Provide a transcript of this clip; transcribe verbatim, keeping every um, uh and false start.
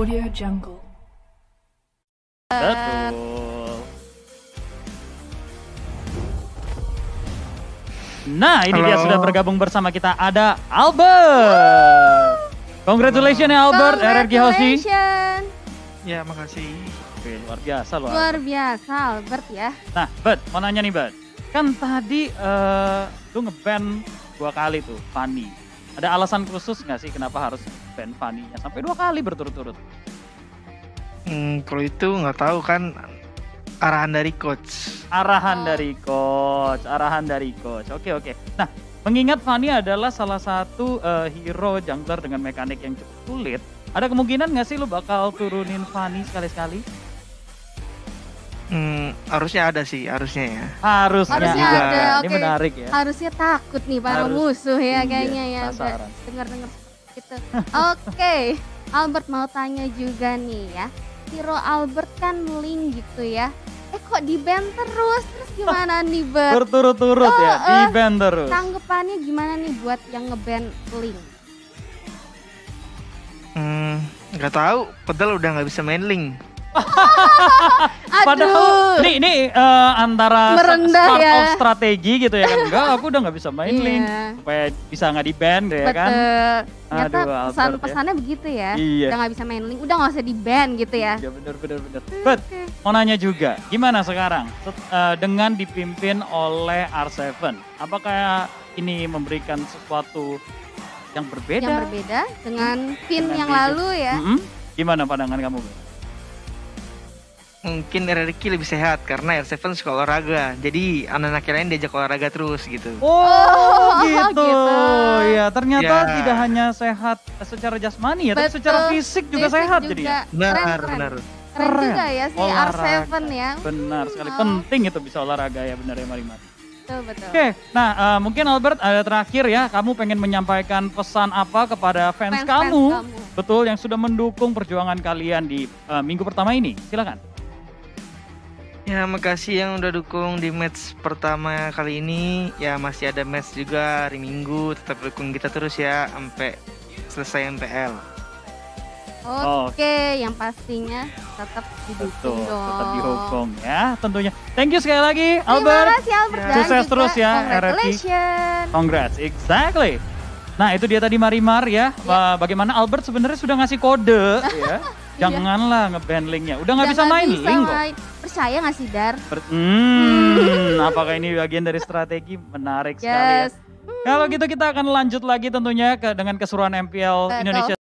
Audio Jungle. Betul. Nah, ini Halo. dia sudah bergabung bersama kita, ada Albert. Congratulations ya Albert, R R Q Hoshi. Ya, makasih. Oke, luar biasa loh. Luar biasa Albert ya. Nah, Bert, mau nanya nih Bert. Kan tadi uh, lu nge-ban dua kali tuh, Fanny. Ada alasan khusus nggak sih kenapa harus ban Fanny-nya sampai dua kali berturut-turut? Hmm, kalau itu nggak tahu kan, arahan dari coach. Arahan oh. dari coach, arahan dari coach. Oke oke. Nah, mengingat Fanny adalah salah satu uh, hero jungler dengan mekanik yang cukup sulit, ada kemungkinan nggak sih lo bakal turunin Fanny sekali-sekali? Hmm, harusnya ada sih, harusnya ya. Harusnya, harusnya ada. ada. Ini okay. menarik ya. Harusnya takut nih para Harus, musuh ya iya, kayaknya ya. Dengar-dengar gitu. Oke, okay. Albert mau tanya juga nih ya. Hero Albert kan Ling gitu ya. Eh kok di-ban terus? Terus gimana nih Bert? Berturut-turut oh, ya, di-ban terus. Tanggapannya gimana nih buat yang nge-ban Ling? Hmm, gak tahu. Padahal udah gak bisa main Ling. Padahal nih, nih uh, antara merendah start ya. Of strategi gitu ya kan. Enggak, aku udah gak bisa main yeah. Link supaya bisa gak di-ban gitu ya kan. Ternyata pesan-pesannya ya. begitu ya. Iya. Udah gak bisa main Link, udah gak usah di-ban gitu ya. Iya bener-bener. But, okay. mau nanya juga, gimana sekarang uh, dengan dipimpin oleh R tujuh? Apakah ini memberikan sesuatu yang berbeda? Yang berbeda dengan pin dengan yang lalu ya. Mm-hmm. Gimana pandangan kamu? Mungkin R R Q lebih sehat karena R tujuh suka olahraga, jadi anak-anak lain diajak olahraga terus gitu. Oh, oh gitu. gitu ya, ternyata ya. tidak hanya sehat secara jasmani ya, Betul. tapi secara fisik juga fisik sehat juga. jadi ya. Benar, benar. Keren juga ya si olahraga. R tujuh ya. Benar sekali, hmm, penting itu bisa olahraga ya, benar ya Marimar. Betul. Oke, nah uh, mungkin Albert ada uh, terakhir ya, kamu pengen menyampaikan pesan apa kepada fans, fans, kamu, fans kamu, betul, yang sudah mendukung perjuangan kalian di uh, minggu pertama ini, silakan. Ya, makasih yang udah dukung di match pertama kali ini. Ya, masih ada match juga hari Minggu. Tetap dukung kita terus ya, sampai selesai M P L. Oke, okay, yang pastinya tetap didukung Betul, dong. Tetap dihukung ya, tentunya. Thank you sekali lagi, Albert. Terima kasih, Albert. Ya. Sukses terus ya, R R Q. Congrats, exactly. Nah, itu dia tadi Marimar ya. Yeah. Bagaimana Albert sebenarnya sudah ngasih kode ya. Janganlah nge-ban Link-nya, udah nggak bisa main bisa Link main. kok. Percaya nggak sih Dar? Per hmm, apakah ini bagian dari strategi? Menarik yes. sekali ya. Hmm. Kalau gitu kita akan lanjut lagi tentunya ke dengan keseruan M P L Betul. Indonesia.